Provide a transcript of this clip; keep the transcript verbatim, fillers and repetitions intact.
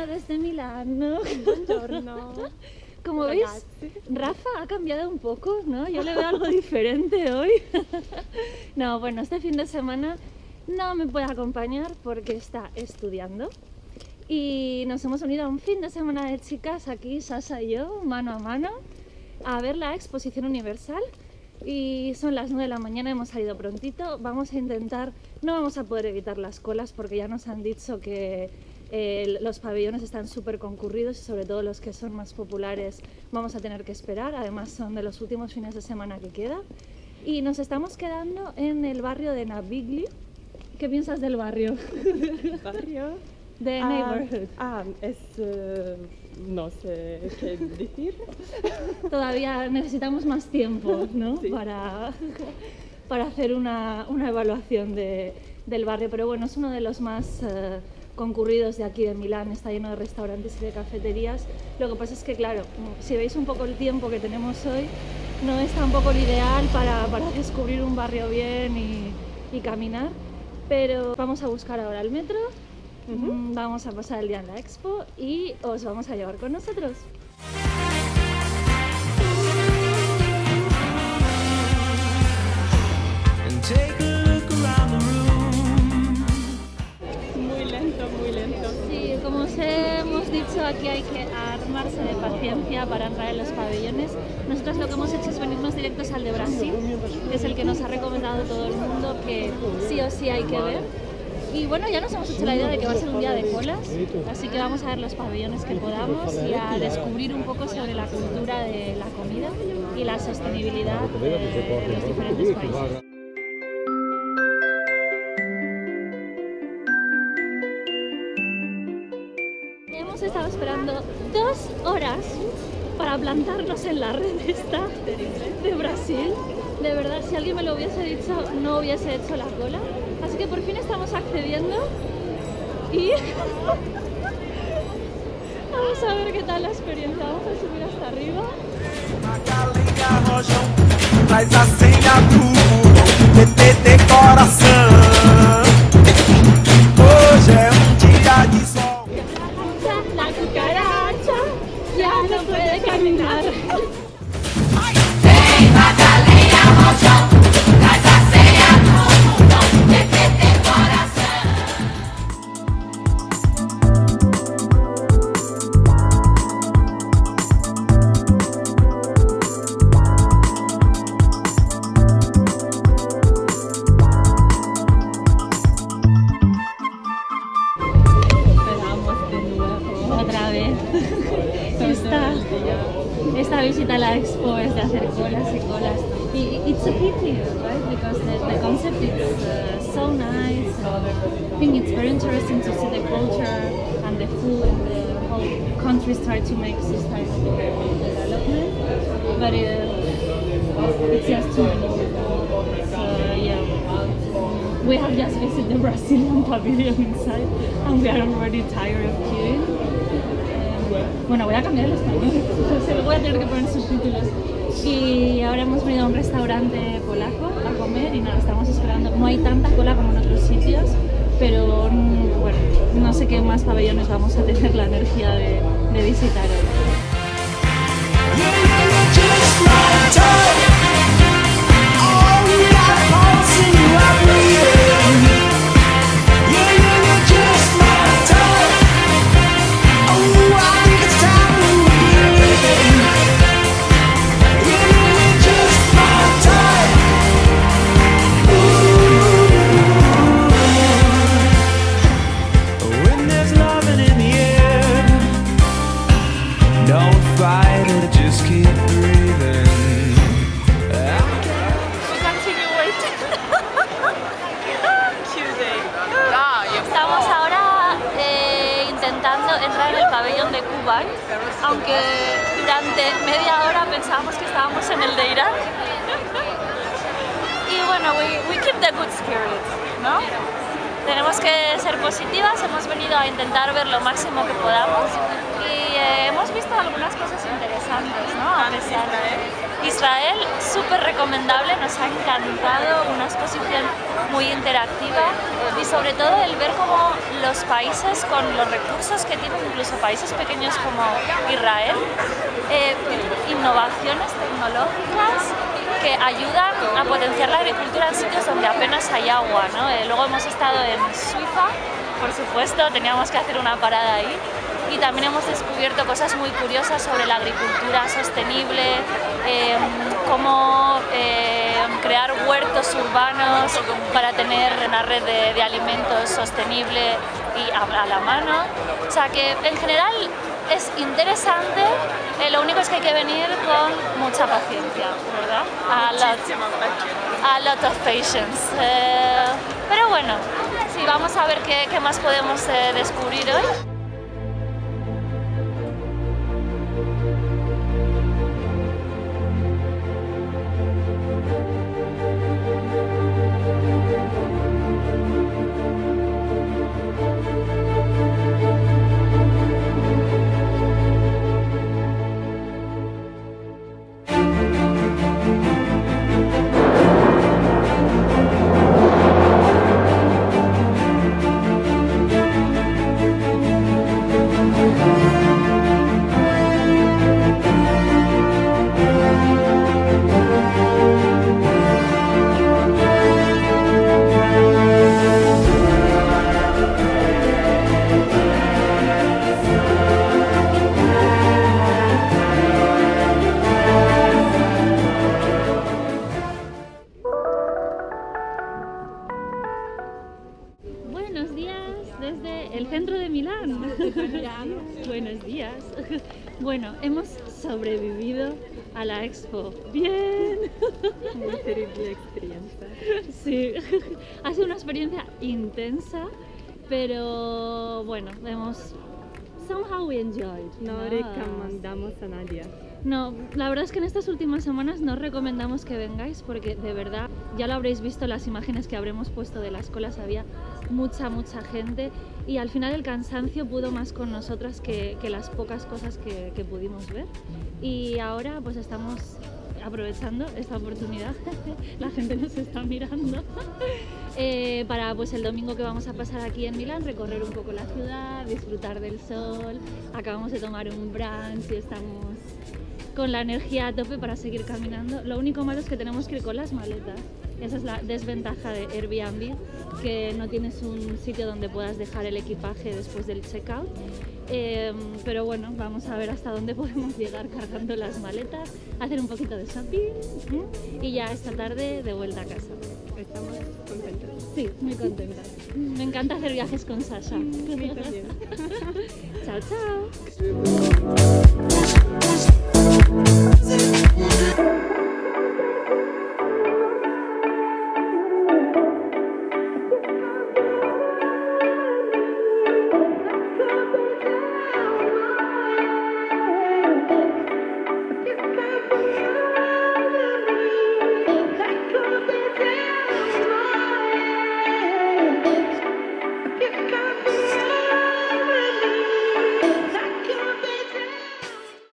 Buongiorno desde Milano. Buongiorno. Como veis, Rafa ha cambiado un poco, ¿no? Yo le veo algo diferente hoy. No, bueno, este fin de semana no me puede acompañar porque está estudiando. Y nos hemos unido a un fin de semana de chicas aquí, Sasa y yo, mano a mano, a ver la exposición universal. Y son las nueve de la mañana, hemos salido prontito. Vamos a intentar, no vamos a poder evitar las colas porque ya nos han dicho que... Eh, los pabellones están súper concurridos y sobre todo los que son más populares vamos a tener que esperar, además son de los últimos fines de semana que queda. Y nos estamos quedando en el barrio de Navigli. ¿Qué piensas del barrio? ¿Barrio? De neighborhood. Ah, ah es... Uh, no sé qué decir. Todavía necesitamos más tiempo, ¿no? Sí. Para, para hacer una, una evaluación de, del barrio, pero bueno, es uno de los más... Uh, concurridos de aquí de Milán, está lleno de restaurantes y de cafeterías. Lo que pasa es que, claro, si veis un poco el tiempo que tenemos hoy, no es tampoco el ideal para, para descubrir un barrio bien y, y caminar, pero vamos a buscar ahora el metro, uh-huh. Vamos a pasar el día en la expo y os vamos a llevar con nosotros. Aquí hay que armarse de paciencia para entrar en los pabellones. Nosotros lo que hemos hecho es venirnos directos al de Brasil, que es el que nos ha recomendado todo el mundo que sí o sí hay que ver. Y bueno, ya nos hemos hecho la idea de que va a ser un día de colas, así que vamos a ver los pabellones que podamos y a descubrir un poco sobre la cultura de la comida y la sostenibilidad de los diferentes países. Estaba esperando dos horas para plantarnos en la red esta de Brasil. De verdad, si alguien me lo hubiese dicho, no hubiese hecho la cola. Así que por fin estamos accediendo y vamos a ver qué tal la experiencia. Vamos a subir hasta arriba. Esta visita a la expo es de hacer colas y colas. Y it's a pity, right? Because the, the concept is uh, so nice. I think it's very interesting to see the culture and the food and the whole countries try to make this type of development. But uh, it's just too many people. So yeah, we have just visited the Brazilian pavilion inside and we are already tired of queuing. Bueno, voy a cambiar el español, se lo voy a tener que poner subtítulos. Y ahora hemos venido a un restaurante polaco a comer y nada, estamos esperando. No hay tanta cola como en otros sitios, pero bueno, no sé qué más pabellones vamos a tener la energía de, de visitar hoy. Aunque durante media hora pensábamos que estábamos en el de Irán. Y bueno, we, we keep the good spirit, ¿no? Tenemos que ser positivas, hemos venido a intentar ver lo máximo que podamos y eh, eh, hemos visto algunas cosas interesantes, ¿no? A pesar de Israel, súper recomendable, nos ha encantado, una exposición muy interactiva y sobre todo el ver cómo los países con los recursos que tienen, incluso países pequeños como Israel, eh, innovaciones tecnológicas que ayudan a potenciar la agricultura en sitios donde apenas hay agua, ¿no? Eh, luego hemos estado en Suiza, por supuesto, teníamos que hacer una parada ahí. Y también hemos descubierto cosas muy curiosas sobre la agricultura sostenible, eh, cómo eh, crear huertos urbanos para tener una red de, de alimentos sostenible y a, a la mano. O sea que en general es interesante, eh, lo único es que hay que venir con mucha paciencia, ¿verdad? A lot, a lot of patience. Eh, pero bueno, sí, vamos a ver qué, qué más podemos eh, descubrir hoy. Buenos días. Bueno, hemos sobrevivido a la expo. ¡Bien! Muy terrible experiencia. Sí, ha sido una experiencia intensa, pero bueno, hemos... Somehow we enjoyed. No, no recomendamos a nadie. No, la verdad es que en estas últimas semanas no recomendamos que vengáis porque de verdad, ya lo habréis visto en las imágenes que habremos puesto de las colas, había mucha, mucha gente y al final el cansancio pudo más con nosotras que, que las pocas cosas que, que pudimos ver y ahora pues estamos aprovechando esta oportunidad, la gente nos está mirando, eh, para pues el domingo que vamos a pasar aquí en Milán, recorrer un poco la ciudad, disfrutar del sol, acabamos de tomar un brunch y estamos con la energía a tope para seguir caminando. Lo único malo es que tenemos que ir con las maletas. Esa es la desventaja de Airbnb, que no tienes un sitio donde puedas dejar el equipaje después del checkout. Eh, pero bueno, vamos a ver hasta dónde podemos llegar cargando las maletas, hacer un poquito de shopping y ya esta tarde de vuelta a casa. Estamos contentas. Sí, muy contentas. Me encanta hacer viajes con Sasha. Sí, también. Chao, chao.